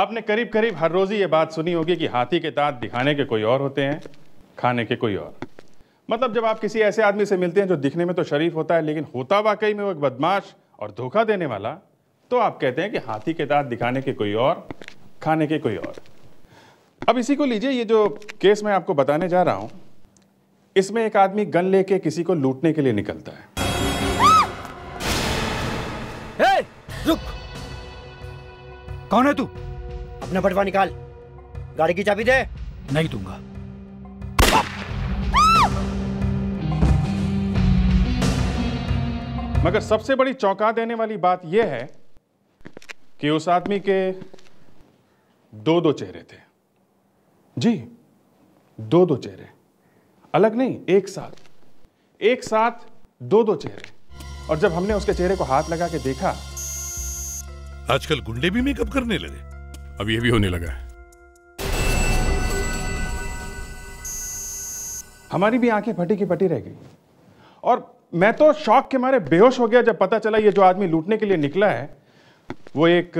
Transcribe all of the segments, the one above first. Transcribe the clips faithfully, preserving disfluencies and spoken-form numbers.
आपने करीब करीब हर रोज ही ये बात सुनी होगी कि हाथी के दांत दिखाने के कोई और होते हैं, खाने के कोई और। मतलब जब आप किसी ऐसे आदमी से मिलते हैं जो दिखने में तो शरीफ होता है लेकिन होता वाकई में वो एक बदमाश और धोखा देने वाला, तो आप कहते हैं कि हाथी के दांत दिखाने के कोई और, खाने के कोई और। अब इसी को लीजिए, ये जो केस मैं आपको बताने जा रहा हूँ, इसमें एक आदमी गन लेके किसी को लूटने के लिए निकलता है। हे, रुक! कौन है तू? अपना बटवा निकाल, गाड़ी की चाबी दे। नहीं दूंगा। मगर सबसे बड़ी चौंका देने वाली बात यह है कि उस आदमी के दो दो चेहरे थे। जी, दो दो चेहरे, अलग नहीं, एक साथ, एक साथ दो दो चेहरे। और जब हमने उसके चेहरे को हाथ लगा के देखा, आजकल गुंडे भी मेकअप करने लगे, अब ये भी होने लगा है। हमारी भी आंखें फटी की फटी रह गई और मैं तो शॉक के मारे बेहोश हो गया जब पता चला ये जो आदमी लूटने के लिए निकला है वो एक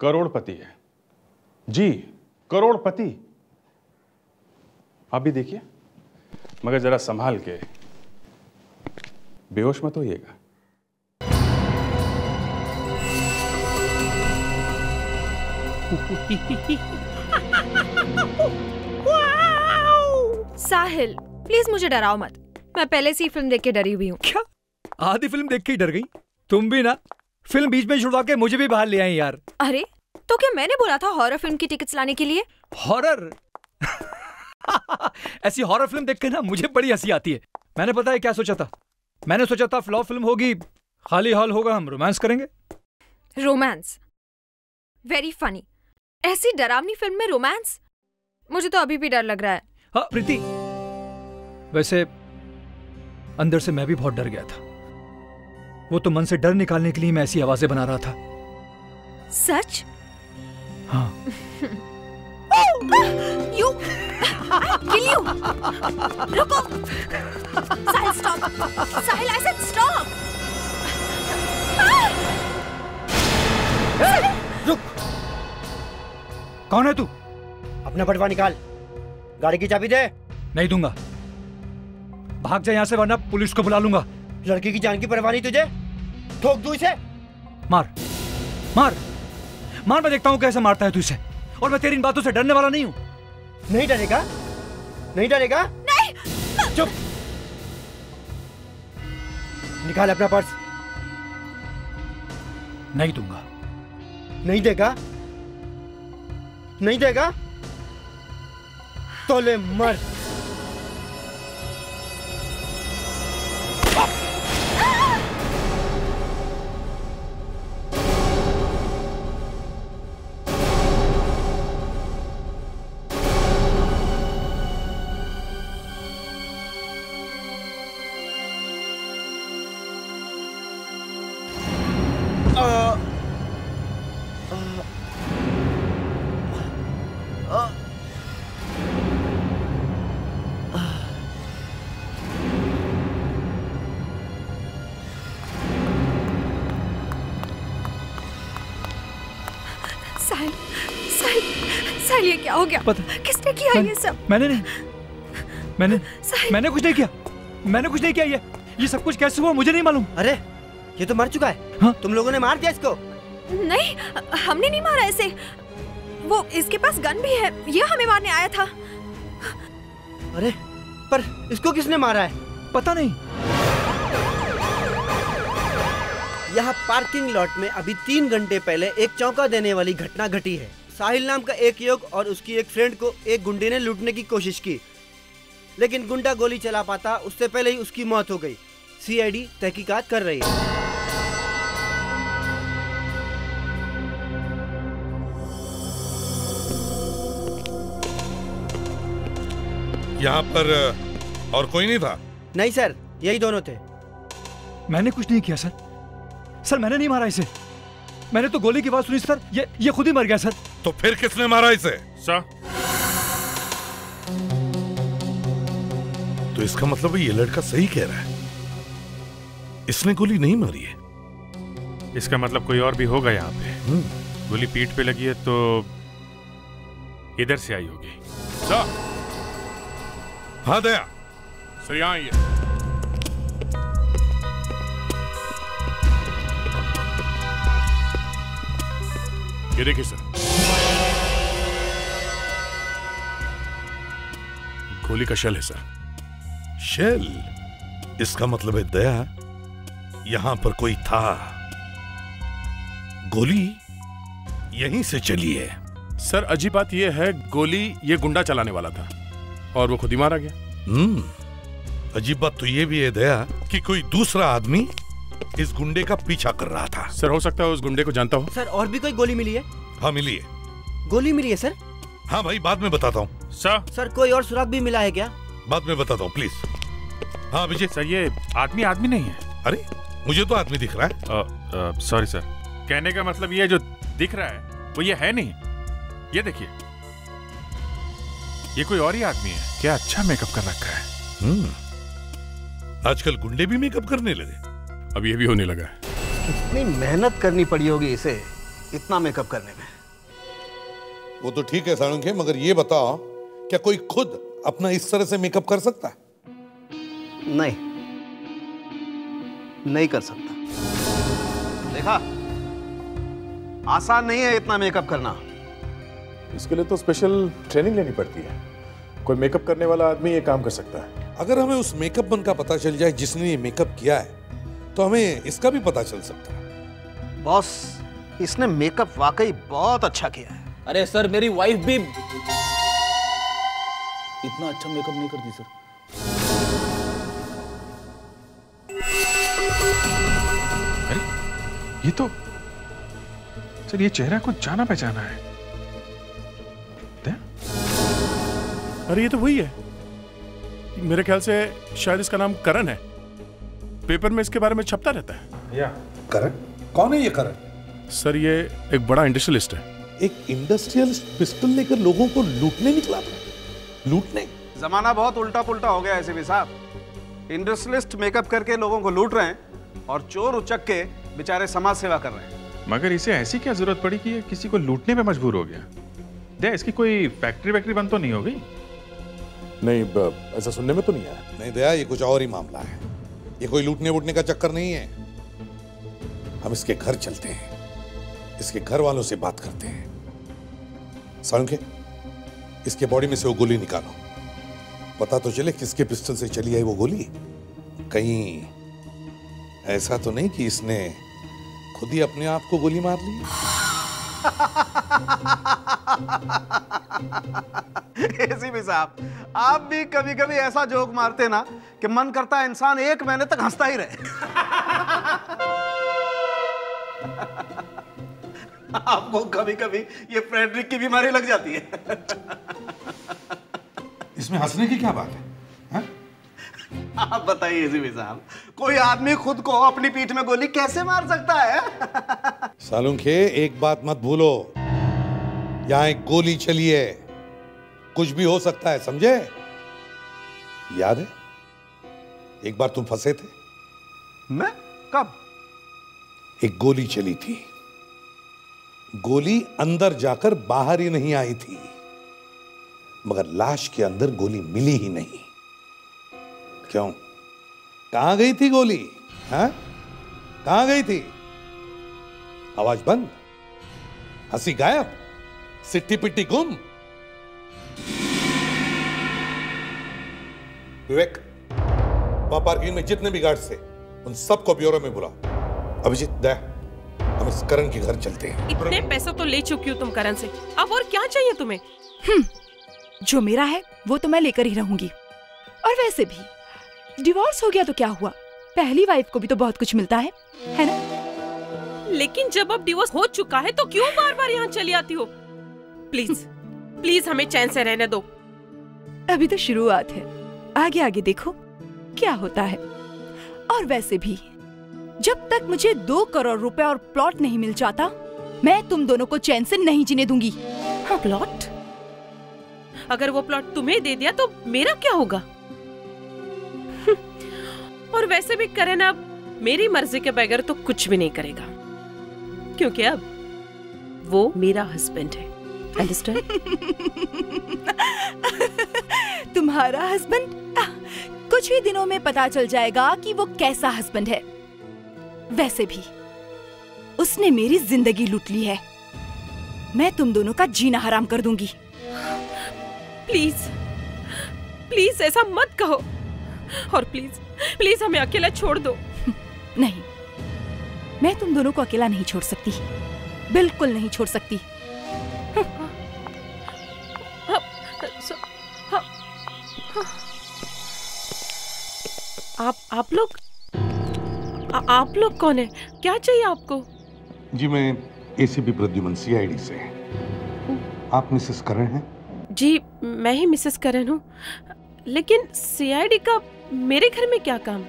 करोड़पति है। जी, करोड़पति। आप भी देखिए, मगर जरा संभाल के, बेहोश मत होइएगा। साहिल, प्लीज मुझे डराओ मत, मैं पहले से ही फिल्म देख के डरी हुई हूँ। क्या? आधी फिल्म देख के ही डर गई? तुम भी ना, फिल्म बीच में छुड़वा के मुझे भी बाहर ले आई यार। अरे तो क्या मैंने बोला था हॉरर फिल्म की टिकट्स लाने के लिए? हॉरर? ऐसी हॉरर फिल्म देख के ना मुझे बड़ी हंसी आती है। मैंने पता है क्या सोचा था, मैंने सोचा था फ्लॉप फिल्म होगी, खाली हॉल होगा, हम रोमांस करेंगे। रोमांस? वेरी फनी, ऐसी डरावनी फिल्म में रोमांस? मुझे तो अभी भी डर लग रहा है। हाँ प्रीति, वैसे अंदर से मैं भी बहुत डर गया था। वो तो मन से डर निकालने के लिए मैं ऐसी आवाजें बना रहा था। सच? हाँ। You, I'll kill you. रुको, साहिल stop, Sahil I said stop. Hey, रुक! कौन है तू? अपना बटवा निकाल, गाड़ी की चाबी दे। नहीं दूंगा, भाग जा यहाँ से वरना पुलिस को बुला लूंगा। लड़की की जान की परवाह नहीं तुझे, ठोक दूं इसे। मार, मार, मार, मैं देखता हूँ कैसे मारता है तू इसे। और मैं तेरी इन बातों से डरने वाला नहीं हूँ। नहीं डरेगा, नहीं डरेगा। नहीं, चुप, निकाल अपना पर्स। नहीं दूंगा। नहीं देगा, नहीं देगा तो ले मर। हो गया? पता किसने किया मैं, ये सब? मैंने नहीं, मैंने मैंने कुछ नहीं किया, मैंने कुछ नहीं किया। ये ये सब कुछ कैसे हुआ मुझे नहीं मालूम। अरे ये तो मर चुका है। हा? तुम लोगों ने मार दिया इसको? नहीं, हमने नहीं मारा इसे, वो इसके पास गन भी है, ये हमें मारने आया था। अरे पर इसको किसने मारा है? पता नहीं। यहाँ पार्किंग लॉट में अभी तीन घंटे पहले एक चौंका देने वाली घटना घटी है। साहिल नाम का एक युवक और उसकी एक फ्रेंड को एक गुंडे ने लूटने की कोशिश की, लेकिन गुंडा गोली चला पाता उससे पहले ही उसकी मौत हो गई। सीआईडी तहकीकात कर रही है। यहाँ पर और कोई नहीं था? नहीं सर, यही दोनों थे। मैंने कुछ नहीं किया सर, सर मैंने नहीं मारा इसे। मैंने तो गोली की आवाज सुनी सर, ये ये खुद ही मर गया सर। तो फिर किसने मारा इसे? सर तो इसका मतलब ये लड़का सही कह रहा है, इसने गोली नहीं मारी है। इसका मतलब कोई और भी होगा यहाँ पे। गोली पीठ पे लगी है तो इधर से आई होगी। हाँ दया, सर यहाँ आई है। ये देखिए सर, गोली का शेल है सर। शेल? इसका मतलब है दया यहां पर कोई था, गोली यहीं से चली है। सर अजीब बात यह है, गोली ये गुंडा चलाने वाला था और वो खुद ही मारा गया। हम्म, अजीब बात तो ये भी है दया कि कोई दूसरा आदमी इस गुंडे का पीछा कर रहा था। सर हो सकता है उस गुंडे को जानता हो। सर और भी कोई गोली मिली है? हाँ मिली है। गोली मिली है सर? हाँ भाई बाद में बताता हूँ। सर सर कोई और सुराग भी मिला है क्या? बाद में बताता हूँ प्लीज। हाँ विजय सर, ये आदमी आदमी नहीं है। अरे मुझे तो आदमी दिख रहा है। सॉरी सर, कहने का मतलब ये जो दिख रहा है वो ये है नहीं। ये देखिए, ये कोई और ही आदमी है। क्या अच्छा मेकअप कर रखा है। हम्म, आजकल गुंडे भी मेकअप करने लगे। अब ये भी होने लगा है। कितनी मेहनत करनी पड़ी होगी इसे इतना मेकअप करने में। वो तो ठीक है सारंग, मगर ये बताओ क्या कोई खुद अपना इस तरह से मेकअप कर सकता है? नहीं नहीं कर सकता। देखा, आसान नहीं है इतना मेकअप करना। इसके लिए तो स्पेशल ट्रेनिंग लेनी पड़ती है। कोई मेकअप करने वाला आदमी ये काम कर सकता है। अगर हमें उस मेकअप मन का पता चल जाए जिसने ये मेकअप किया है तो हमें इसका भी पता चल सकता है। बॉस इसने मेकअप वाकई बहुत अच्छा किया है। अरे सर मेरी वाइफ भी इतना अच्छा मेकअप नहीं करती सर। अरे ये तो सर, ये चेहरा कुछ जाना पहचाना है। दे? अरे ये तो वही है। मेरे ख्याल से शायद इसका नाम करण है। पेपर में इसके बारे में छपता रहता है। या करण? कौन है ये करण? सर ये एक बड़ा इंडस्ट्रियलिस्ट है। एक इंडस्ट्रियलिस्ट पिस्टल लेकर लोगों को लूटने निकला था। लूटने? जमाना बहुत उल्टा पुल्टा हो गया है एसीपी साहब। इंडस्ट्रियलिस्ट मेकअप करके लोगों को लूट रहे हैं और चोर उचक के बेचारे समाज सेवा कर रहे हैं। मगर इसे ऐसी क्या जरूरत पड़ी कि ये किसी को लूटने पर मजबूर हो गया? दे इसकी कोई फैक्ट्री वैक्ट्री बंद तो नहीं हो गई? नहीं ऐसा सुनने में तो नहीं आया। नहीं दया ये कुछ और ही मामला है। ये कोई लूटने वूटने का चक्कर नहीं है। हम इसके घर चलते हैं, इसके घर वालों से बात करते हैं। सारंगे इसके बॉडी में से वो गोली निकालो, पता तो चले किसके पिस्टल से चली आई वो गोली। कहीं ऐसा तो नहीं कि इसने खुद ही अपने आप को गोली मार ली। एसीपी साहब आप भी कभी कभी ऐसा जोक मारते ना कि मन करता है इंसान एक महीने तक हंसता ही रहे। आपको कभी कभी ये फ्रेडरिक की बीमारी लग जाती है। इसमें हंसने की क्या बात है, है? आप बताइए एसीपी साहब, कोई आदमी खुद को अपनी पीठ में गोली कैसे मार सकता है? सालुंखे एक बात मत भूलो, यहाँ एक गोली चली है, कुछ भी हो सकता है समझे? याद है एक बार तुम फंसे थे? मैं? कब? एक गोली चली थी, गोली अंदर जाकर बाहर ही नहीं आई थी, मगर लाश के अंदर गोली मिली ही नहीं। क्यों? कहां गई थी गोली? हाँ कहां गई थी? आवाज बंद, हंसी गायब, सिट्टी पिट्टी गुम। विवेक वहां पार्किंग में जितने भी गार्ड्स थे उन सबको ब्यूरो में बुला। अभिजीत दया हम इस करण के घर चलते हैं। इतने पैसे तो ले चुकी हूँ तुम करण से, अब और क्या चाहिए तुम्हें? जो मेरा है वो तो मैं लेकर ही रहूंगी। और वैसे भी डिवोर्स हो गया तो क्या हुआ, पहली वाइफ को भी तो बहुत कुछ मिलता है, है ना? लेकिन जब अब डिवोर्स हो चुका है तो क्यों बार बार यहाँ चली आती हो? प्लीज प्लीज हमें चैन से रहने दो। अभी तो शुरुआत है, आगे आगे देखो क्या होता है। और वैसे भी जब तक मुझे दो करोड़ रुपए और प्लॉट नहीं मिल जाता मैं तुम दोनों को चैन से नहीं जीने दूंगी। हाँ, प्लॉट? अगर वो प्लॉट तुम्हें दे दिया तो मेरा क्या होगा? और वैसे भी करण अब मेरी मर्जी के बगैर तो कुछ भी नहीं करेगा, क्योंकि अब वो मेरा हस्बैंड है, अंडरस्टैंड? तुम्हारा हस्बैंड? कुछ ही दिनों में पता चल जाएगा कि वो कैसा हस्बैंड है। वैसे भी उसने मेरी जिंदगी लूट ली है, मैं तुम दोनों का जीना हराम कर दूंगी। प्लीज प्लीज ऐसा मत कहो, और प्लीज प्लीज हमें अकेला छोड़ दो। नहीं, मैं तुम दोनों को अकेला नहीं छोड़ सकती, बिल्कुल नहीं छोड़ सकती। आप आप लोग आ, आप लोग कौन है, क्या चाहिए आपको? जी मैं एसीपी प्रद्युमन सीआईडी से। आप मिसेस करण हैं? जी मैं ही मिसेस करण हूँ, लेकिन सीआईडी का मेरे घर में क्या काम?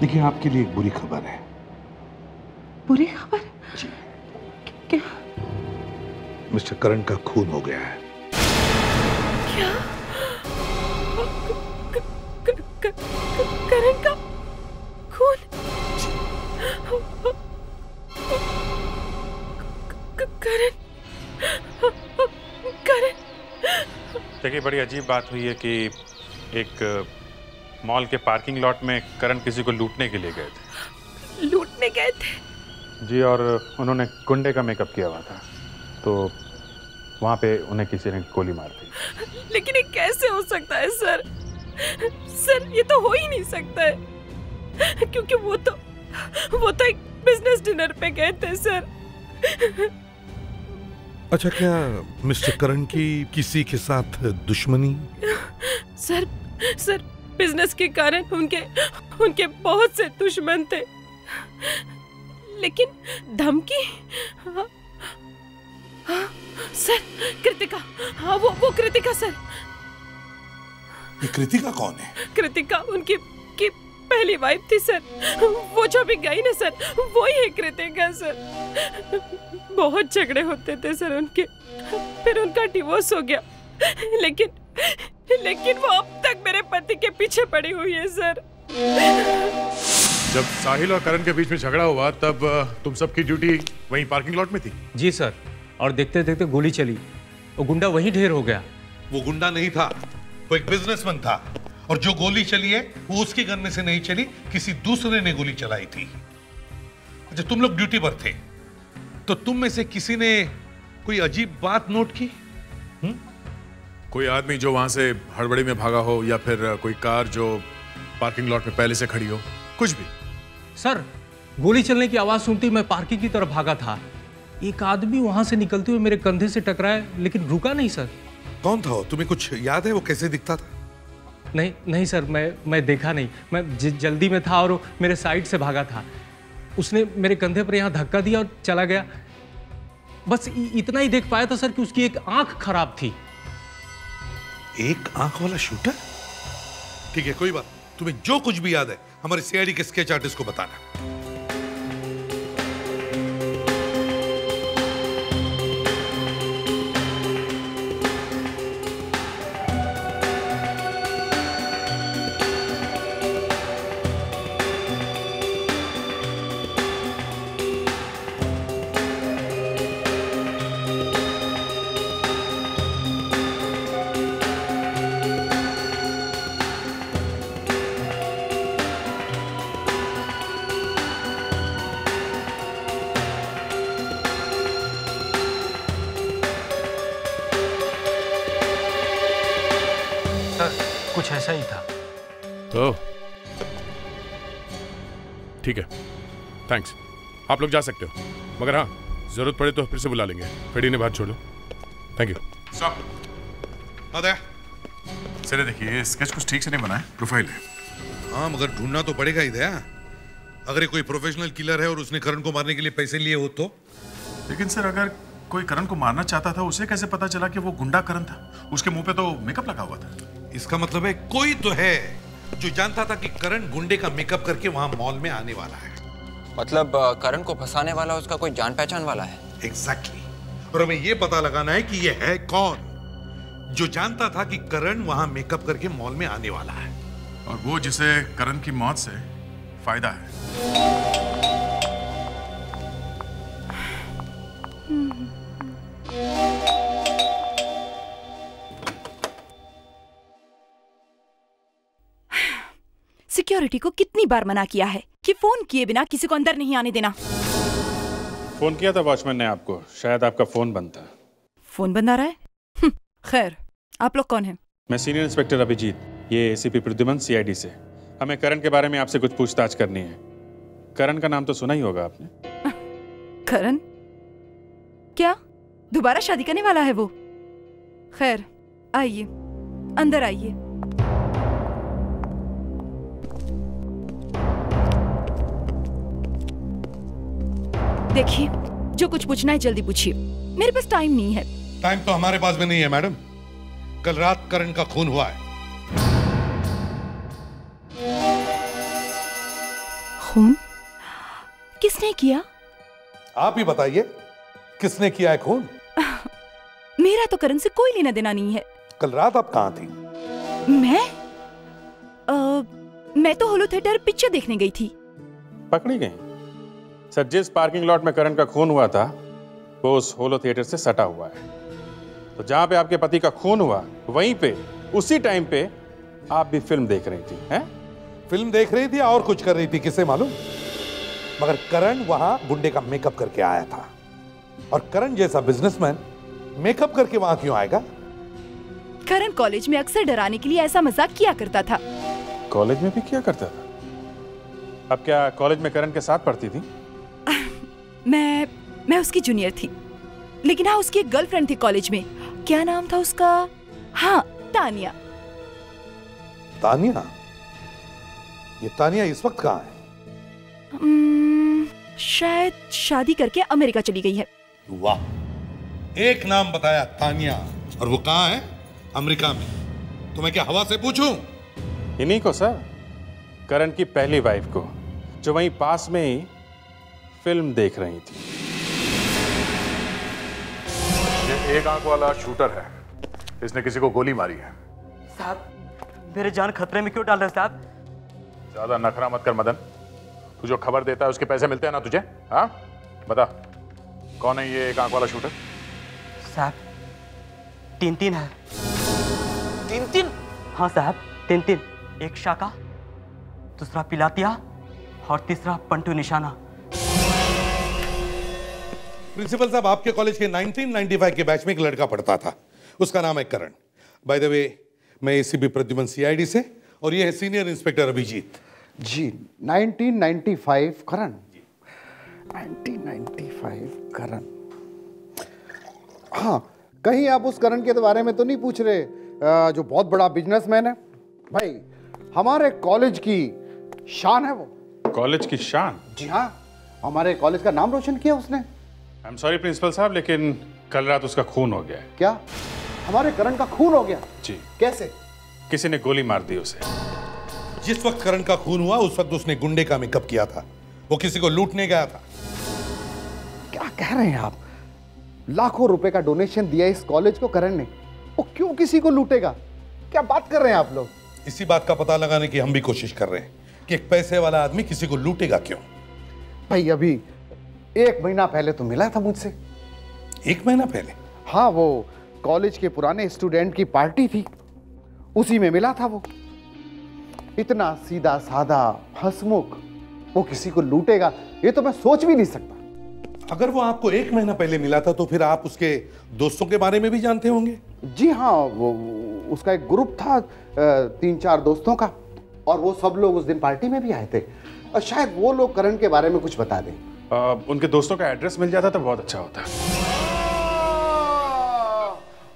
देखिए आपके लिए एक बुरी खबर है। बुरी खबर? जी। क्या? मिस्टर करण का खून हो गया है। क्या? करण का खून? करण, करण। देखिए बड़ी अजीब बात हुई है कि एक मॉल के पार्किंग लॉट में करण किसी को लूटने के लिए गए थे। लूटने गए थे? जी, और उन्होंने गुंडे का मेकअप किया हुआ था, तो वहाँ पे उन्हें किसी ने गोली मार दी। लेकिन ये कैसे हो सकता है सर? सर ये तो हो ही नहीं सकता है, क्योंकि वो तो वो तो एक बिजनेस डिनर पे गए थे सर। अच्छा, क्या मिस्टर करण की किसी के साथ दुश्मनी? सर सर बिजनेस के कारण उनके उनके बहुत से दुश्मन थे, लेकिन धमकी। हाँ, हाँ, सर कृतिका, हाँ वो वो कृतिका सर। ये कृतिका कौन है? कृतिका उनकी की पहली वाइफ थी सर, वो जो भी गई ना सर, वो ही है कृतिका सर। बहुत झगड़े होते थे सर उनके, फिर उनका डिवोर्स हो गया, लेकिन लेकिन वो अब तक मेरे पति के पीछे पड़ी हुई है सर। जब साहिल और करण के बीच में झगड़ा हुआ तब तुम सबकी ड्यूटी वहीं पार्किंग लॉट में थी? जी सर, और देखते देखते गोली चली, वो गुंडा वहीं ढेर हो गया। वो गुंडा नहीं था, वो एक बिजनेसमैन था, और जो गोली चली है वो उसके गन में से नहीं चली, किसी दूसरे ने गोली चलाई थी। अच्छा, तुम लोग ड्यूटी पर थे, तो तुम में से किसी ने कोई अजीब बात नोट की? हुँ? कोई आदमी जो वहां से हड़बड़ी में भागा हो, या फिर कोई कार जो पार्किंग लॉट में पहले से खड़ी हो, कुछ भी? सर गोली चलने की आवाज सुनती मैं पार्किंग की तरफ भागा था, एक आदमी वहां से निकलते हुए मेरे कंधे से टकराया, लेकिन रुका नहीं सर। कौन था वो? तुम्हें कुछ याद है वो कैसे दिखता था? नहीं नहीं सर, मैं मैं देखा नहीं, मैं ज, जल्दी में था और मेरे साइड से भागा था, उसने मेरे कंधे पर यहाँ धक्का दिया और चला गया। बस इ, इतना ही देख पाया था सर कि उसकी एक आंख खराब थी। एक आंख वाला शूटर? ठीक है कोई बात, तुम्हें जो कुछ भी याद है हमारे सीआईडी के स्केच आर्टिस्ट को बताना। ऐसा ही था तो ठीक है, थैंक्स, आप लोग जा सकते हो, मगर हाँ जरूरत पड़े तो फिर से बुला लेंगे। फिर इन्हें बात छोड़ो। Thank you sir. चले देखिए, ये स्केच कुछ ठीक से नहीं बना है, प्रोफाइल है। हाँ मगर ढूंढना तो पड़ेगा ही दया, अगर ये कोई प्रोफेशनल किलर है और उसने करण को मारने के लिए पैसे लिए हो तो। लेकिन सर अगर कोई करण को मारना चाहता था, उसे कैसे पता चला कि वो गुंडा करण था? उसके मुंह पे तो मेकअप लगा हुआ था। इसका मतलब है कोई तो है जो जानता था कि करण गुंडे का मेकअप करके वहां मॉल में आने वाला है। मतलब करण को फंसाने वाला उसका कोई जान पहचान वाला है। Exactly exactly. और हमें ये पता लगाना है कि ये है कौन जो जानता था कि करण वहां मेकअप करके मॉल में आने वाला है, और वो जिसे करण की मौत से फायदा है। सिक्योरिटी को कितनी बार मना किया है कि फोन किए बिना किसी को अंदर नहीं आने देना। फोन किया था वॉचमैन ने आपको, शायद आपका फोन बंद था। फोन बंद आ रहा है? खैर, आप लोग कौन हैं? मैं सीनियर इंस्पेक्टर अभिजीत, ये एसीपी प्रद्युमन सीआईडी से। हमें करण के बारे में आपसे कुछ पूछताछ करनी है। करण का नाम तो सुना ही होगा आपने। करण? क्या दोबारा शादी करने वाला है वो? खैर, आइए अंदर आइए। देखिए, जो कुछ पूछना है जल्दी पूछिए, मेरे पास टाइम नहीं है। टाइम तो हमारे पास भी नहीं है मैडम। कल रात करण का खून हुआ है। खून किसने किया? आप ही बताइए, किसने किया है खून? मेरा तो करण से कोई लेना देना नहीं है। कल रात आप कहाँ थी? मैं आ, मैं तो होलो थिएटर पिक्चर देखने गई थी। पकड़ी गई? सर, जिस पार्किंग लॉट में करण का खून हुआ था वो उस होलो थिएटर से सटा हुआ है, तो जहाँ पे आपके पति का खून हुआ वहीं पे उसी टाइम पे आप भी फिल्म देख रही थी। हैं? फिल्म देख रही थी और कुछ कर रही थी किसे मालूम, मगर करण वहाँ गुंडे का मेकअप करके आया था, और करण जैसा बिजनेसमैन मेकअप करके वहाँ क्यों आएगा? करण कॉलेज में अक्सर डराने के लिए ऐसा मजाक किया करता था। कॉलेज में भी किया करता था? अब क्या कॉलेज में करण के साथ पढ़ती थी? मैं मैं उसकी जूनियर थी, लेकिन हाँ, उसकी एक गर्लफ्रेंड थी कॉलेज में। क्या नाम था उसका? हाँ, तानिया। तानिया? ये तानिया इस वक्त कहाँ है? शायद शादी करके अमेरिका चली गई है। वाह, एक नाम बताया तानिया, और वो कहाँ है? अमेरिका में। तो मैं क्या हवा से पूछूं? इन्हीं को सर, करण की पहली वाइफ को, जो वहीं पास में ही फिल्म देख रही थी। ये एक आंख वाला शूटर है, इसने किसी को गोली मारी है। साहब, मेरे जान खतरे में क्यों डाल रहे साहब? ज्यादा नखरा मत कर मदन, तू जो खबर देता है उसके पैसे मिलते हैं ना तुझे? हाँ, बता कौन है ये एक आंख वाला शूटर? साहब, तीन तीन है। तीन तीन? हाँ साहब, तीन तीन। एक शाका, दूसरा पिलातिया और तीसरा पंटू निशाना। प्रिंसिपल साहब, आपके कॉलेज के नाइनटीन नाइंटी फाइव के बैच में एक लड़का पढ़ता था, उसका नाम है करण। बाय द वे, मैं एसीपी प्रद्युमन सीआईडी से, और ये है senior inspector Abhijit ji. Nineteen ninety five Karan, nineteen ninety five Karan. हाँ, कहीं आप उस करण के बारे में तो नहीं पूछ रहे जो बहुत बड़ा बिजनेसमैन है? भाई, हमारे कॉलेज की शान है वो। कॉलेज की शान? जी हाँ, हमारे कॉलेज का नाम रोशन किया उसने। आई एम सॉरी प्रिंसिपल साहब, लेकिन कल रात उसका खून हो गया है। क्या? हमारे करण का खून हो गया? जी। कैसे? किसी ने गोली मार दी उसे। जिस वक्त करण का खून हुआ उस वक्त उसने गुंडे का मेकअप किया था, वो किसी को लूटने गया था। क्या कह रहे हैं आप? लाखों रुपए का डोनेशन दिया इस कॉलेज को करण ने, वो क्यों किसी को लूटेगा? क्या बात कर रहे हैं आप लोग? इसी बात का पता लगाने की हम भी कोशिश कर रहे हैं कि एक पैसे वाला आदमी किसी को लूटेगा क्यों। भाई, अभी एक महीना पहले तो मिला था मुझसे। एक महीना पहले? हाँ, वो कॉलेज के पुराने स्टूडेंट की पार्टी थी, उसी में मिला था वो। इतना सीधा साधा, हंसमुख, वो किसी को लूटेगा ये तो मैं सोच भी नहीं सकता। अगर वो आपको एक महीना पहले मिला था तो फिर आप उसके दोस्तों के बारे में भी जानते होंगे? जी हाँ, वो उसका एक ग्रुप था, तीन चार दोस्तों का, और वो सब लोग उस दिन पार्टी में भी आए थे, और शायद वो लोग करण के बारे में कुछ बता दें। आ, उनके दोस्तों का एड्रेस मिल जाता तो बहुत अच्छा होता।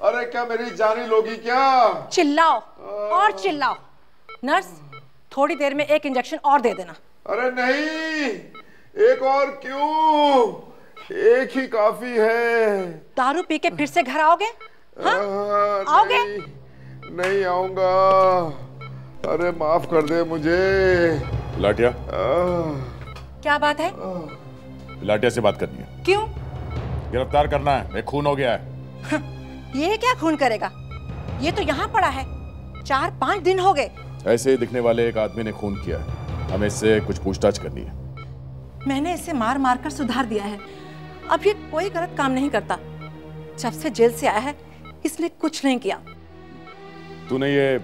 अरे क्या मेरी जानी लोगी, क्या चिल्लाओ और चिल्लाओ। नर्स, थोड़ी देर में एक इंजेक्शन और दे देना। अरे नहीं, एक और क्यों, एक ही काफी है। दारू पी के फिर से घर आओगे? हाँ? आओगे? नहीं, नहीं आऊंगा। अरे माफ कर दे मुझे। लाटिया, क्या बात है? लाटिया से बात करनी है। क्यों? गिरफ्तार करना है, एक खून हो गया है। हाँ, ये क्या खून करेगा? ये तो यहाँ पड़ा है, चार पाँच दिन हो गए। ऐसे ही दिखने वाले एक आदमी ने खून किया है, हमें इससे कुछ पूछताछ करनी है। मैंने इसे मार मार कर सुधार दिया है, अब ये कोई गलत काम नहीं करता। जब से जेल से आया है इसने कुछ नहीं किया। तूने ये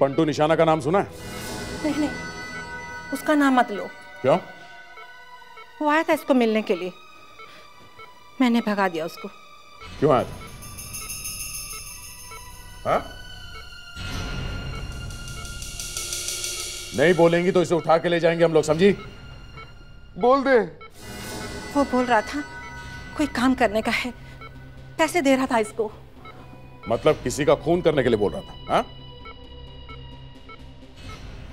पंटू निशाना का नाम सुना है? नहीं, नहीं। उसका नाम मत लो। क्यों? वो आया था इसको मिलने के लिए, मैंने भगा दिया उसको। क्यों आया था? हाँ? नहीं बोलेंगी तो इसे उठा के ले जाएंगे हम लोग, समझी? बोल दे। वो बोल रहा था कोई काम करने का है, पैसे दे रहा था इसको। मतलब किसी का खून करने के लिए बोल रहा था? हाँ?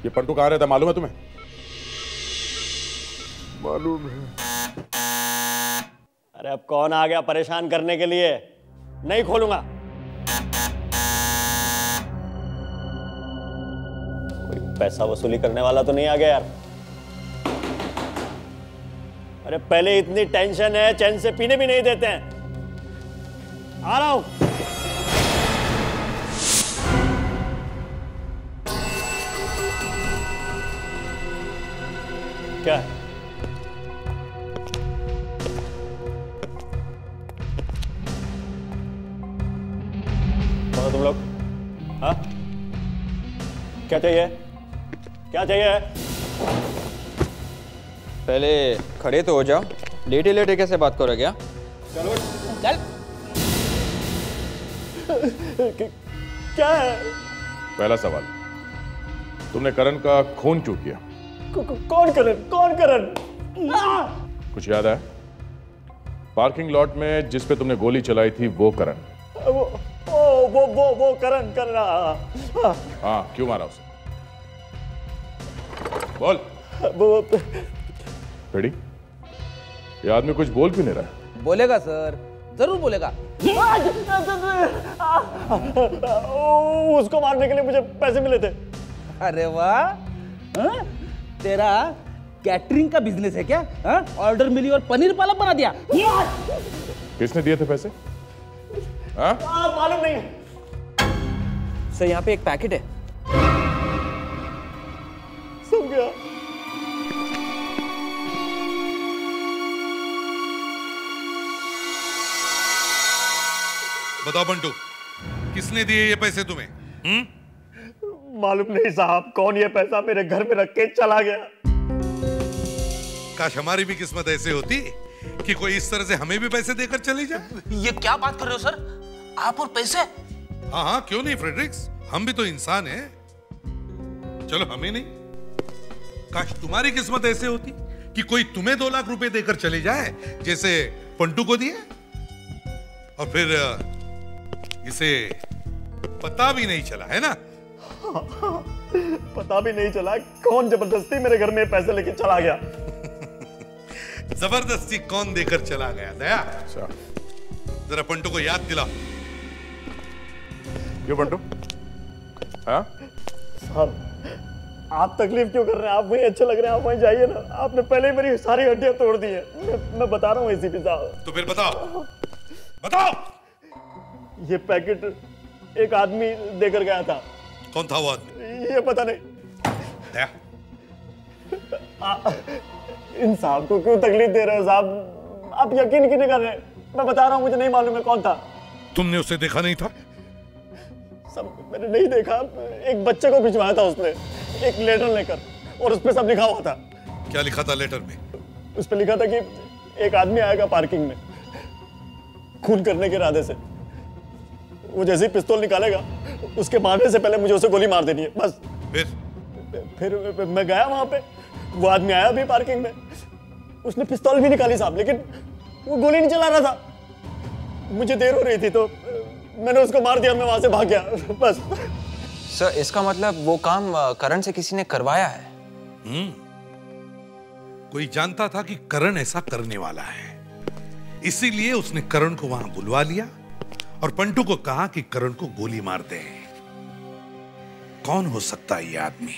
ये पंटू कहाँ रहता है मालूम है तुम्हें? मालूम है। अरे अब कौन आ गया परेशान करने के लिए? नहीं खोलूंगा। कोई पैसा वसूली करने वाला तो नहीं आ गया यार? अरे पहले इतनी टेंशन है, चैन से पीने भी नहीं देते हैं। आ रहा हूं। क्या है? तो तुम लोग हाँ क्या चाहिए क्या चाहिए? पहले खड़े तो हो जाओ, लेटे लेटे कैसे बात करोगे? क्या चलो चल। क्या है? पहला सवाल, तुमने करण का खून क्यों किया? कौन करन? कौन करन? कुछ याद है? पार्किंग लॉट में जिस पे तुमने गोली चलाई थी वो करन? वो ओ, वो वो वो करन करना। हाँ, क्यों मारा उसे? बोल। वो पेड़ी, ये आदमी कुछ बोल भी नहीं रहा। बोलेगा सर, जरूर बोलेगा। उसको मारने के लिए मुझे पैसे मिले थे। अरे वाह, तेरा कैटरिंग का बिजनेस है क्या? ऑर्डर मिली और पनीर पालक बना दिया। किसने दिए थे पैसे? आ? आ, मालूम नहीं सर। यहाँ पे एक पैकेट है। समझ गया। बताओ बंटू, किसने दिए ये पैसे तुम्हें? हुँ? मालूम नहीं साहब, कौन ये पैसा मेरे घर में रख के चला गया। काश हमारी भी किस्मत ऐसे होती कि कोई इस तरह से हमें भी पैसे देकर चली जाए। ये क्या बात कर रहे हो सर आप? और पैसे? हाँ हाँ क्यों नहीं फ्रेडरिक्स, हम भी तो इंसान हैं। चलो हमें नहीं, काश तुम्हारी किस्मत ऐसे होती कि कोई तुम्हें दो लाख रुपए देकर चले जाए जैसे पंटू को दिए, और फिर इसे पता भी नहीं चला, है ना? पता भी नहीं चला कौन जबरदस्ती मेरे घर में पैसे लेके चला गया। जबरदस्ती कौन देकर चला गया? दया, जरा पंटू को याद दिला। क्यों पंटू? हाँ सर, आप तकलीफ क्यों कर रहे हैं? आप वहीं अच्छे लग रहे हैं, आप वहीं जाइए ना। आपने पहले मेरी सारी हड्डियां तोड़ दी है। मैं, मैं बता रहा हूँ एसीपी साहब। तो फिर बताओ बताओ। ये पैकेट एक आदमी देकर गया था। कौन था वो आदमी? ये पता नहीं। इन साहब को क्यों तकलीफ दे रहे हो साहब? आप यकीन क्यों नहीं कर रहे? मैं बता रहा हूँ, मुझे नहीं मालूम है कौन था। तुमने उसे देखा नहीं था? सब मैंने नहीं देखा। एक बच्चे को भिजवाया था उसने, एक लेटर लेकर, और उस पर सब लिखा हुआ था। क्या लिखा था लेटर में? उस पर लिखा था कि एक आदमी आएगा पार्किंग में खून करने के इरादे से, वो जैसे पिस्तौल निकालेगा उसके मारने से पहले मुझे उसे गोली मार देनी है, बस। फिर फिर मैं गया वहां पे, वो आदमी आया भी पार्किंग में, उसने पिस्तौल भी निकाली साहब, लेकिन वो गोली नहीं चला रहा था। मुझे देर हो रही थी तो मैंने उसको मार दिया, मैं वहां से भाग गया, बस। सर इसका मतलब वो काम करण से किसी ने करवाया है। हम्म, कोई जानता था कि करण ऐसा करने वाला है, इसीलिए उसने करण को वहां बुलवा लिया और पंटू को कहा कि करण को गोली मारते हैं। कौन हो सकता है ये आदमी?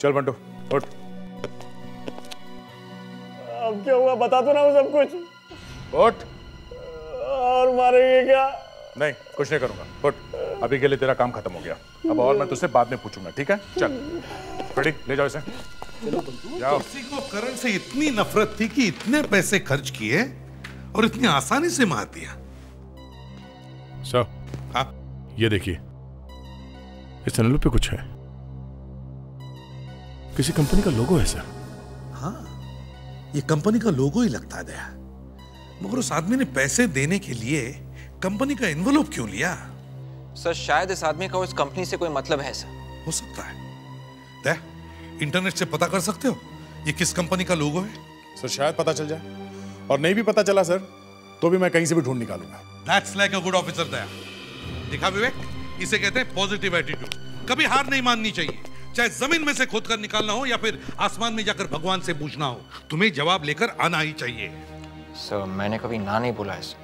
चल पंटू उठ। अब क्या हुआ बता दो ना वो सब कुछ। उठ। और मारेंगे क्या? नहीं, कुछ नहीं करूंगा, उठ। अभी के लिए तेरा काम खत्म हो गया, अब और मैं तुझसे बाद में पूछूंगा, ठीक है? चल रेडी, ले जाओ इसे। चलो जाओ। किसी को करण से इतनी नफरत थी कि इतने पैसे खर्च किए और इतनी आसानी से मार दिया। सर, हाँ? ये देखिए, इस नलू पे कुछ है। किसी कंपनी का लोगो है सर। हाँ, ये कंपनी का लोगो ही लगता है दया। मगर उस आदमी ने पैसे देने के लिए कंपनी का एनवलप क्यों लिया? सर शायद इस आदमी का इस कंपनी से कोई मतलब है सर। हो सकता है। दया, इंटरनेट से पता कर सकते हो ये किस कंपनी का लोगो है? सर शायद पता चल जाए, और नहीं भी पता चला सर तो भी मैं कहीं से भी ढूंढ निकालूंगा। That's like a good officer दया। दिखा विवेक, इसे कहते हैं पॉजिटिव एटीट्यूड। कभी हार नहीं माननी चाहिए, चाहे जमीन में से खोदकर निकालना हो या फिर आसमान में जाकर भगवान से पूछना हो, तुम्हें जवाब लेकर आना ही चाहिए। सर मैंने कभी ना नहीं बोला है सर।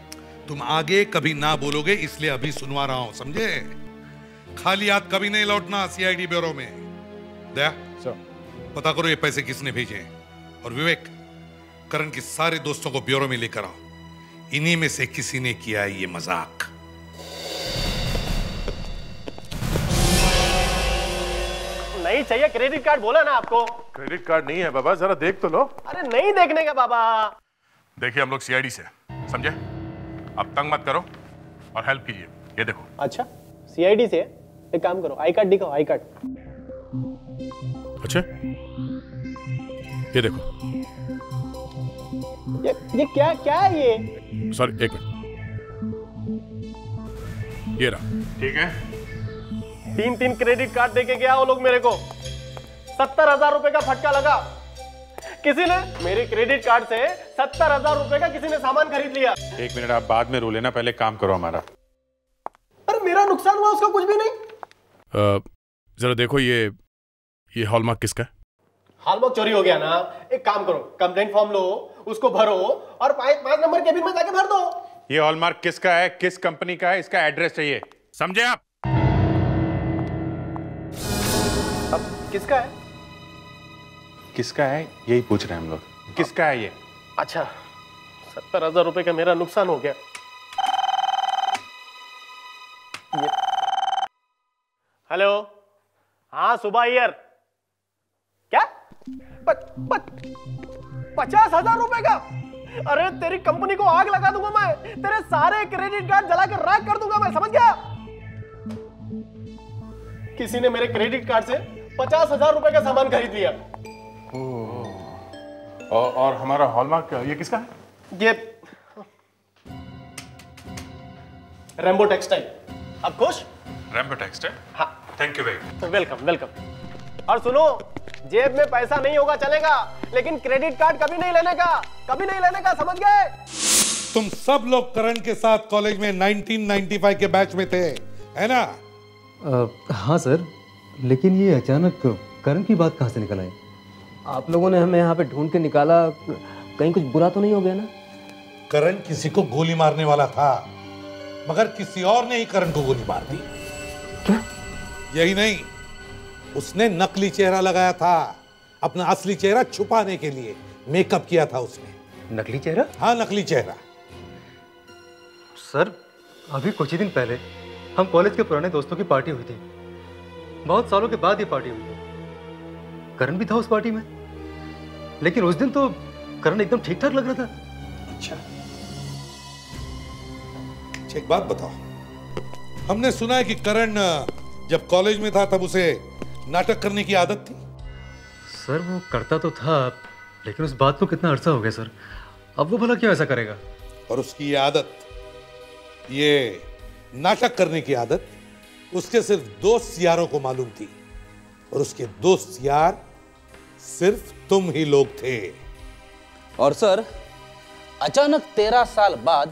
तुम आगे कभी ना बोलोगे इसलिए अभी सुनवा रहा हूं, समझे? खाली हाथ कभी नहीं लौटना सीआईडी ब्यूरो में। दया सर, पता करो ये पैसे किसने भेजे हैं, और विवेक करण के सारे दोस्तों को ब्यूरो में लेकर आओ। इन्हीं में से किसी ने किया है ये मजाक। नहीं चाहिए क्रेडिट कार्ड, बोला ना आपको। क्रेडिट कार्ड नहीं है बाबा, जरा देख तो लो। अरे नहीं देखने का बाबा। देखिए हम लोग सीआईडी से, समझे? अब तंग मत करो और हेल्प कीजिए। ये देखो। अच्छा सीआईडी से, एक काम करो आई कार्ड दिखाओ। आई कार्ड, अच्छा ये देखो। ये ये क्या क्या है ये? सॉरी एक मिनट, ये रहा। ठीक है, तीन तीन क्रेडिट कार्ड देके गया वो लोग मेरे को। सत्तर हजार रुपए का फटका लगा। किसी ने मेरे क्रेडिट कार्ड से सत्तर हजार रुपए का किसी ने सामान खरीद लिया। एक मिनट, आप बाद में रो लेना, पहले काम करो हमारा। अरे मेरा नुकसान हुआ उसका कुछ भी नहीं। जरा देखो ये ये हॉलमार्क किसका है? हॉलमार्क चोरी हो गया ना। एक काम करो, कंप्लेंट फॉर्म लो, उसको भरो और पाँच पाँच नंबर केबिन में जाके भर दो। ये हॉलमार्क किसका है, किस कंपनी का है, इसका एड्रेस चाहिए, समझे आप? अब किसका है किसका है यही पूछ रहे हैं हम लोग, किसका है ये? अच्छा, सत्तर हजार रुपए का मेरा नुकसान हो गया। हेलो, हाँ सुबह यार क्या बत, बत। पचास हजार रुपए का? अरे तेरी कंपनी को आग लगा दूंगा मैं, तेरे सारे क्रेडिट कार्ड जला कर राख कर दूंगा मैं, समझ गया? किसी ने मेरे क्रेडिट कार्ड से पचास हजार रुपए का सामान खरीद लिया। ओ, और, और हमारा हॉलमार्क ये किसका है? ये रेमो टेक्सटाइल। आप खुश? रेमो टेक्सटाइल, हाँ। थैंक यू भाई, वेलकम वेलकम। और सुनो, जेब में पैसा नहीं होगा चलेगा, लेकिन क्रेडिट कार्ड कभी नहीं लेने का, कभी नहीं लेने का, समझ गए? तुम सब लोग करण के साथ कॉलेज में उन्नीस सौ पचानवे के बैच में थे, है ना? आ, हाँ सर, लेकिन ये अचानक करण की बात कहाँ से निकल आई? आप लोगों ने हमें यहाँ पे ढूंढ के निकाला, कहीं कुछ बुरा तो नहीं हो गया ना? करण किसी को गोली मारने वाला था, मगर किसी और ने ही करण को गोली मार दी। क्या? यही नहीं, उसने नकली चेहरा लगाया था, अपना असली चेहरा छुपाने के लिए मेकअप किया था उसने। नकली चेहरा? हाँ नकली चेहरा। सर अभी कुछ ही दिन पहले हम कॉलेज के पुराने दोस्तों की पार्टी हुई थी, बहुत सालों के बाद ये पार्टी हुई थी। करण भी था उस पार्टी में, लेकिन उस दिन तो करण एकदम ठीक ठाक लग रहा था। अच्छा एक बात बताओ, हमने सुना है कि करण जब कॉलेज में था तब उसे नाटक करने की आदत थी। सर वो करता तो था, लेकिन उस बात को कितना अरसा हो गया सर, अब वो भला क्यों ऐसा करेगा? और उसकी ये आदत, ये नाटक करने की आदत, उसके सिर्फ दोस्त यारों को मालूम थी, और उसके दोस्त यार सिर्फ तुम ही लोग थे। और सर अचानक तेरह साल बाद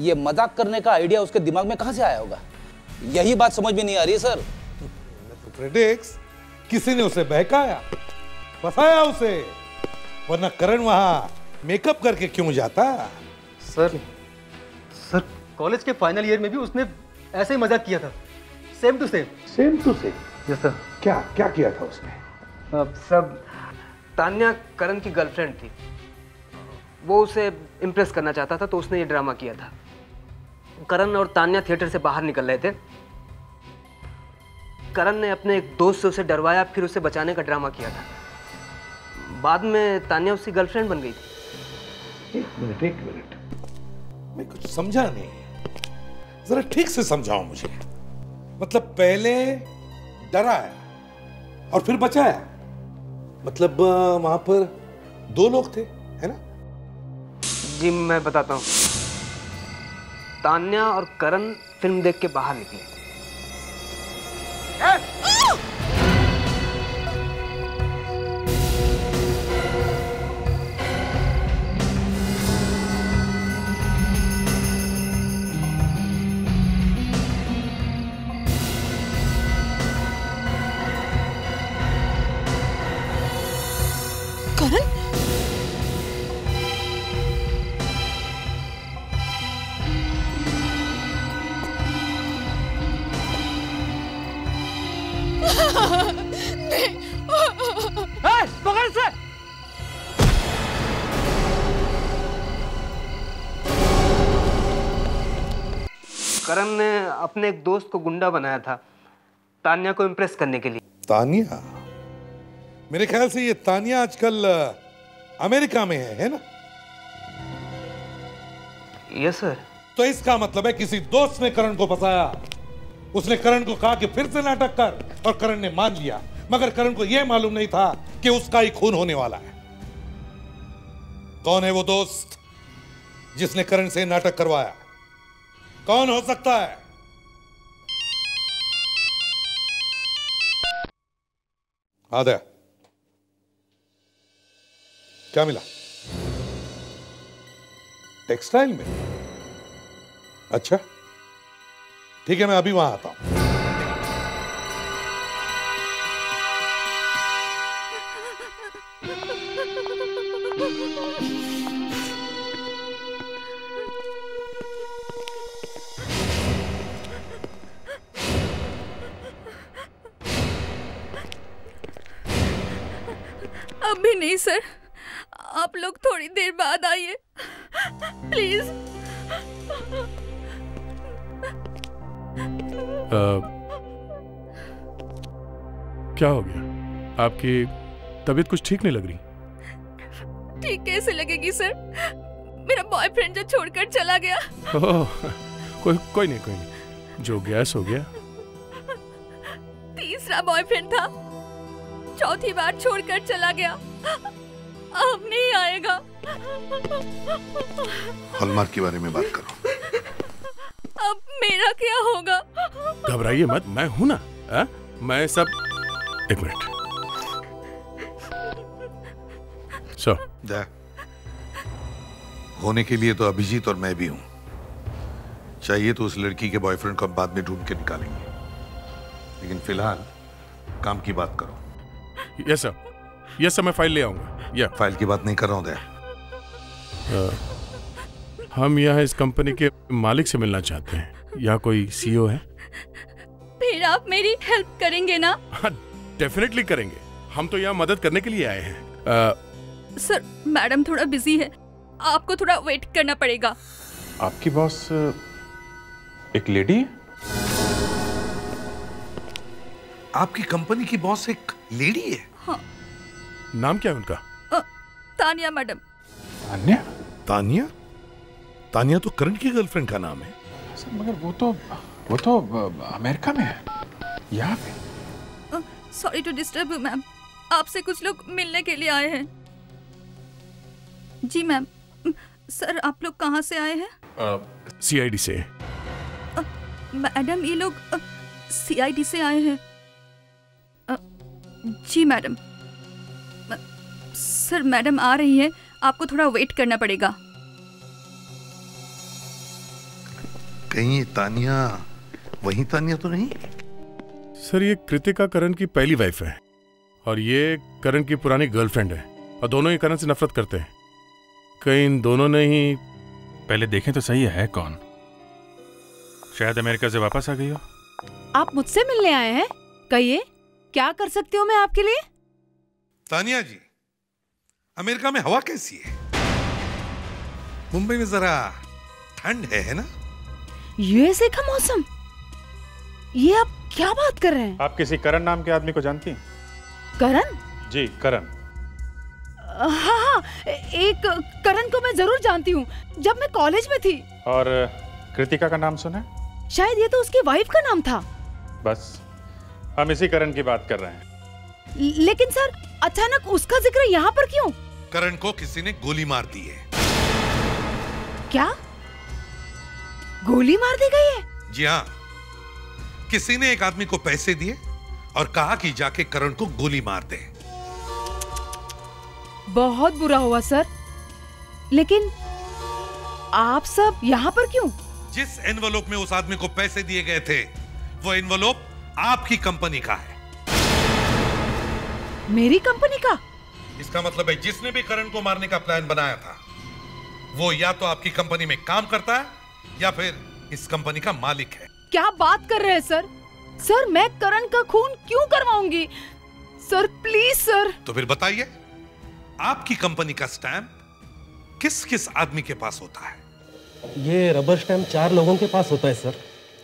ये मजाक करने का आइडिया उसके दिमाग में कहाँ से आया होगा, यही बात समझ में नहीं आ रही है सर। प्रेडिक्स, किसी ने उसे बहकाया, फंसाया उसे, वरना करण वहां मेकअप करके क्यों जाता? सर सर कॉलेज के फाइनल ईयर में भी उसने ऐसे ही मजाक किया था, same to same. Same to same? Yes sir. क्या क्या किया था उसने? अब सब, तान्या करण की गर्लफ्रेंड थी, वो उसे इम्प्रेस करना चाहता था तो उसने ये ड्रामा किया था। करण और तान्या थिएटर से बाहर निकल रहे थे, करण ने अपने एक दोस्त से उसे डरवाया, फिर उसे बचाने का ड्रामा किया था। बाद में तान्या उसकी गर्लफ्रेंड बन गई थी। एक मिनट एक मिनट, मैं कुछ समझा नहीं, जरा ठीक से समझाओ मुझे। मतलब पहले डराया और फिर बचाया? मतलब वहाँ पर दो लोग थे, है ना? जी मैं बताता हूँ। तान्या और करण फिल्म देख के बाहर निकले। करण करण ने अपने एक दोस्त को गुंडा बनाया था तानिया को इम्प्रेस करने के लिए। तानिया? मेरे ख्याल से ये तानिया आजकल अमेरिका में है, है ना? Yes sir. तो इसका मतलब है किसी दोस्त ने करण को फंसाया। उसने करण को कहा कि फिर से नाटक कर, और करण ने मान लिया, मगर करण को यह मालूम नहीं था कि उसका ही खून होने वाला है। कौन है वो दोस्त जिसने करण से नाटक करवाया? कौन हो सकता है? आदया, क्या मिला? टेक्सटाइल में? अच्छा ठीक है, मैं अभी वहां आता हूं। अभी नहीं सर, आप लोग थोड़ी देर बाद आइए प्लीज। uh, क्या हो गया? आपकी तबीयत कुछ ठीक नहीं लग रही। ठीक कैसे लगेगी सर, मेरा बॉयफ्रेंड जो छोड़कर चला गया। oh, कोई कोई नहीं कोई नहीं, जो गैस हो गया। तीसरा बॉयफ्रेंड था, चौथी बार छोड़कर चला गया, अब नहीं आएगा। हॉलमार्क के बारे में बात करो। अब मेरा क्या होगा? घबराइए मत, मैं हूं ना। आ? मैं सब। एक मिनट सर। दया, होने के लिए तो अभिजीत और मैं भी हूं। चाहिए तो उस लड़की के बॉयफ्रेंड को बाद में ढूंढ के निकालेंगे, लेकिन फिलहाल काम की बात करो। यस सर, यस सर, मैं फाइल ले आऊंगा। या फाइल की बात नहीं कर रहा हूँ दया। हम यहाँ इस कंपनी के मालिक से मिलना चाहते हैं। यहाँ कोई सीईओ है? फिर आप मेरी हेल्प करेंगे ना? हाँ डेफिनेटली करेंगे, हम तो यहाँ मदद करने के लिए आए हैं। आ... सर मैडम थोड़ा बिजी है, आपको थोड़ा वेट करना पड़ेगा। आपकी बॉस एक लेडी है? आपकी कंपनी की बॉस एक लेडी है? हाँ। नाम क्या है उनका? आ, तानिया मैडम। तानिया? तानिया? तानिया तो करण की गर्लफ्रेंड का नाम है सर, मगर वो तो वो तो अमेरिका में है, यहाँ पे। Sorry to disturb you ma'am, आपसे कुछ लोग मिलने के लिए आए हैं। जी मैम। सर आप लोग कहाँ से आए हैं? सीआईडी से। आ, मैडम ये लोग सीआईडी से आए हैं। जी मैडम। सर मैडम आ रही है, आपको थोड़ा वेट करना पड़ेगा। कहीं तानिया वही तानिया तो नहीं? सर ये कृतिका करण की पहली वाइफ है, और ये करण की पुरानी गर्लफ्रेंड है, और दोनों ही करण से नफरत करते हैं। कहीं इन दोनों ने ही। पहले देखें तो सही है कौन, शायद अमेरिका से वापस आ गई हो। आप मुझसे मिलने आए हैं, कहिए क्या कर सकती हूं मैं आपके लिए? तानिया जी, अमेरिका में हवा कैसी है? मुंबई में जरा ठंड है, है ना? यूएसए का मौसम? ये आप क्या बात कर रहे हैं? आप किसी करण नाम के आदमी को जानती हैं? करण? जी करण। हाँ हाँ, एक करण को मैं जरूर जानती हूँ, जब मैं कॉलेज में थी। और कृतिका का नाम सुना? शायद ये तो उसकी वाइफ का नाम था। बस हम इसी करण की बात कर रहे हैं। लेकिन सर अचानक उसका जिक्र यहाँ पर क्यों? करण को किसी ने गोली मार दी है। क्या? गोली मार दी गई है? जी हाँ, किसी ने एक आदमी को पैसे दिए और कहा कि जाके करण को गोली मार दे। बहुत बुरा हुआ सर, लेकिन आप सब यहाँ पर क्यों? जिस एनवलोप में उस आदमी को पैसे दिए गए थे वो एनवलोप आपकी कंपनी का है। मेरी कंपनी का? इसका मतलब है जिसने भी करण को मारने का प्लान बनाया था वो या तो आपकी कंपनी में काम करता है या फिर इस कंपनी का मालिक है। क्या बात कर रहे हैं सर? सर मैं करण का खून क्यों करवाऊंगी? Sir please sir. तो फिर बताइए आपकी कंपनी का स्टैम्प किस किस आदमी के पास होता है? ये रबर स्टैम्प चार लोगों के पास होता है सर।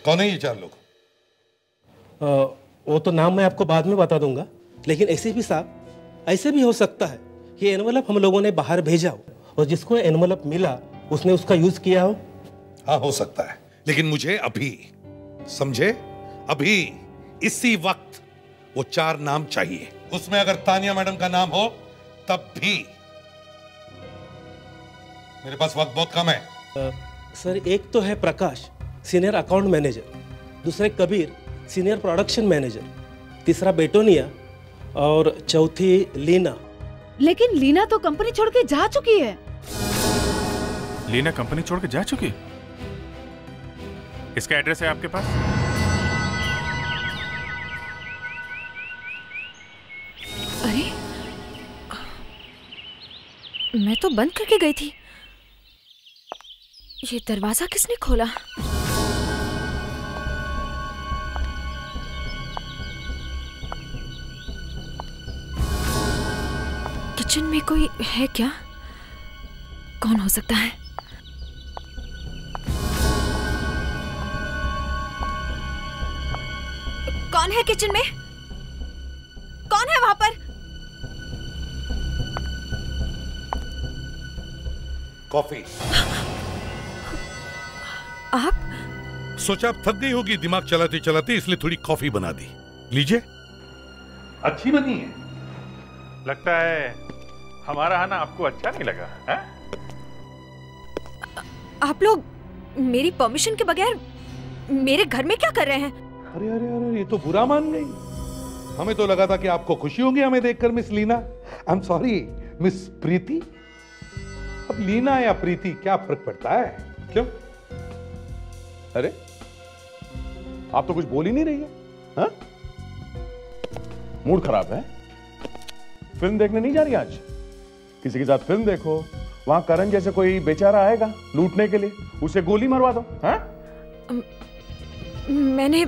कौन है ये चार लोग? आ, वो तो नाम मैं आपको बाद में बता दूंगा, लेकिन एसीपी साहब ऐसे भी हो सकता है कि एनवलप हम लोगों ने बाहर भेजा हो और जिसको एनवलप मिला उसने उसका यूज किया हो। हाँ हो सकता है, लेकिन मुझे अभी समझे अभी इसी वक्त वो चार नाम चाहिए। उसमें अगर तानिया मैडम का नाम हो तब भी। मेरे पास वक्त बहुत कम है। आ, सर एक तो है प्रकाश सीनियर अकाउंट मैनेजर, दूसरे कबीर सीनियर प्रोडक्शन मैनेजर, तीसरा बेटोनिया और चौथी लीना। लेकिन लीना तो कंपनी छोड़ के जा चुकी है। लीना कंपनी छोड़ के जा चुकी? इसका एड्रेस है आपके पास? अरे मैं तो बंद करके गई थी, ये दरवाजा किसने खोला? किचन में कोई है क्या? कौन हो सकता है? कौन है किचन में? कौन है वहां पर? कॉफी। आप? सोचा आप थक गई होगी दिमाग चलाती चलाती, इसलिए थोड़ी कॉफी बना दी, लीजिए। अच्छी बनी है। लगता है हमारा आना आपको अच्छा नहीं लगा है? आप लोग मेरी परमिशन के बगैर मेरे घर में क्या कर रहे हैं? अरे अरे अरे ये तो बुरा मान गई। हमें तो लगा था कि आपको खुशी होगी हमें देखकर miss Leena. I am sorry miss Preeti. अब लीना या प्रीति क्या फर्क पड़ता है? क्यों? अरे आप तो कुछ बोल ही नहीं रही है। मूड खराब है? फिल्म देखने नहीं जा रही आज? किसी के साथ फिल्म देखो, वहां करण जैसे कोई बेचारा आएगा लूटने के लिए, उसे गोली मरवा दो। हाँ? मैंने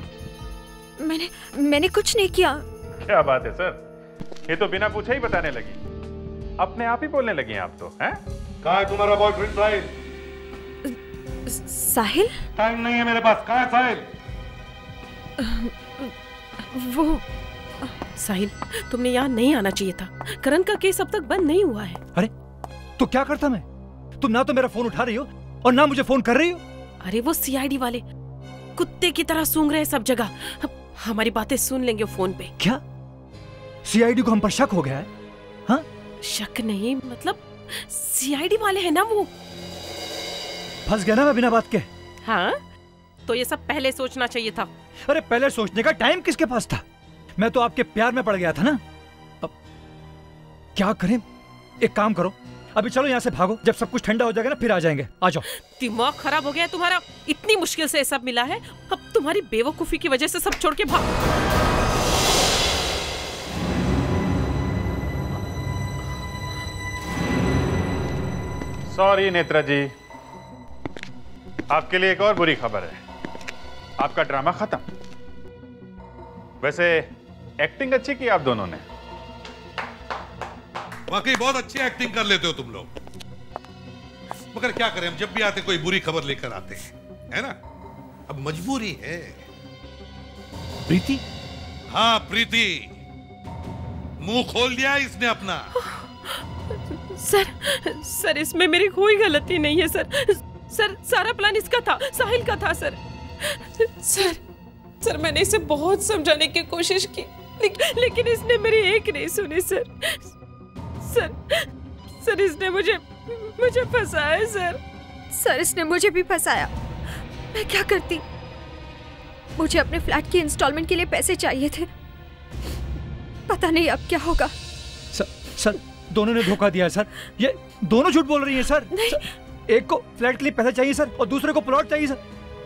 मैंने मैंने कुछ नहीं किया। क्या बात है सर, ये तो बिना पूछे ही बताने लगी, अपने आप ही बोलने लगी हैं आप तो। हैं? कहाँ है तुम्हारा बॉयफ्रेंड साहिल? साहिल? टाइम नहीं है मेरे पास। कहाँ है साहिल? वो साहिल तुमने यहाँ नहीं आना चाहिए था, करण का केस अब तक बंद नहीं हुआ है। अरे तो क्या करता मैं? तुम ना तो मेरा फोन उठा रही हो और ना मुझे फोन कर रही हो। अरे वो सीआईडी वाले कुत्ते की तरह सूंघ रहे हैं सब जगह, हमारी बातें सुन लेंगे फोन पे। क्या सीआईडी को हम पर शक हो गया है? हा? शक नहीं, मतलब सीआईडी वाले है ना, वो फंस गया ना मैं बिना बात के। हाँ तो ये सब पहले सोचना चाहिए था। अरे पहले सोचने का टाइम किसके पास था? मैं तो आपके प्यार में पड़ गया था ना। अब क्या करें? एक काम करो अभी चलो यहाँ से भागो, जब सब कुछ ठंडा हो जाएगा ना फिर आ जाएंगे। आ जाओ। दिमाग खराब हो गया है तुम्हारा? इतनी मुश्किल से सब मिला है, अब तुम्हारी बेवकूफी की वजह से सब छोड़ के भाग। सॉरी नेत्रा जी, आपके लिए एक और बुरी खबर है, आपका ड्रामा खत्म। वैसे एक्टिंग अच्छी की आप दोनों ने, वाकई बहुत अच्छी एक्टिंग कर लेते हो तुम लोग। मगर क्या करें, हम जब भी आते कोई बुरी खबर लेकर आते हैं, है ना? अब मजबूरी है। प्रीति? हाँ प्रीति, मुंह खोल दिया इसने अपना। सर सर इसमें मेरी कोई गलती नहीं है सर। सर सारा प्लान इसका था, साहिल का था सर। सर सर मैंने इसे बहुत समझाने की कोशिश की, लेकिन लेकिन इसने मेरी एक नहीं सुनी सर। सर सर इसने मुझे मुझे फंसाया सर। सर इसने मुझे भी फंसाया। मैं क्या करती? मुझे अपने फ्लैट की इंस्टॉलमेंट के लिए पैसे चाहिए थे। पता नहीं अब क्या होगा। सर सर दोनों ने धोखा दिया सर। ये दोनों झूठ बोल रही हैं सर। नहीं। सर, एक को फ्लैट के लिए पैसा चाहिए सर और दूसरे को प्लॉट चाहिए सर।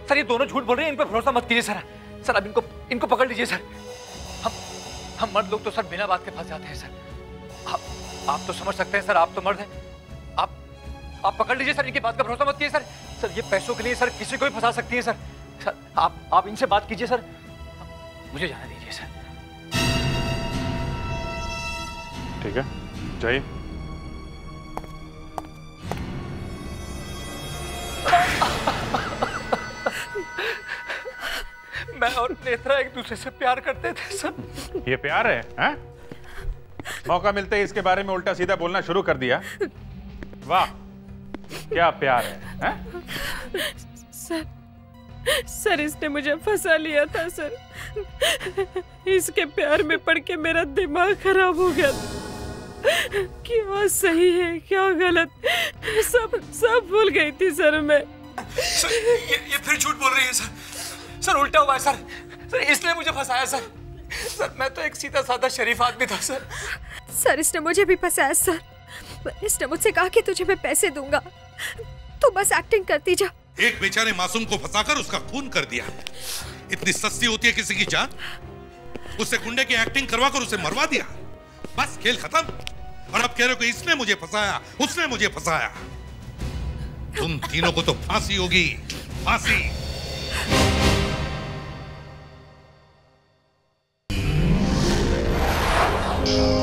सर ये दोनों झूठ बोल रहे हैं, इन पर भरोसा मत कीजिए सर। सर अब इनको इनको पकड़ लीजिए सर। हम हम मर्द लोग तो सर बिना बात के फंस जाते हैं सर। आप आप तो समझ सकते हैं सर, आप तो मर्द हैं। आप आप पकड़ लीजिए सर, इनकी बात का भरोसा मत कीजिए सर। सर ये पैसों के लिए सर किसी को भी फंसा सकती है सर। सर आप आप इनसे बात कीजिए सर, मुझे जाने दीजिए सर। ठीक है जाइए। मैं और नेत्रा एक दूसरे से प्यार करते थे सर। ये प्यार है, है? मौका मिलते ही इसके बारे में उल्टा सीधा बोलना शुरू कर दिया। वाह क्या प्यार है, है? सर सर इसने मुझे फंसा लिया था सर। इसके प्यार में पड़ के मेरा दिमाग खराब हो गया। क्या सही है क्या गलत सब सब भूल गई थी सर मैं। सर, ये, ये फिर झूठ बोल रही है सर। सर उल्टा हुआ है सर। सर इसने मुझे फंसाया सर। सर मैं तो एक सीधा साधा शरीफ आदमी था सर। सर इसने मुझे भी फंसाया सर। इसने मुझसे कहा कि तुझे मैं पैसे दूंगा, तू बस एक्टिंग करती जा। एक बेचारे मासूम को फंसाकर उसका खून कर दिया। इतनी सस्ती होती है किसी की जान। उससे गुंडे की एक्टिंग करवा कर उसे मरवा दिया। बस खेल खत्म। और अब कह रहे हो कि इसने मुझे फंसाया उसने मुझे फंसाया। तुम तीनों को तो फांसी होगी, फांसी। Oh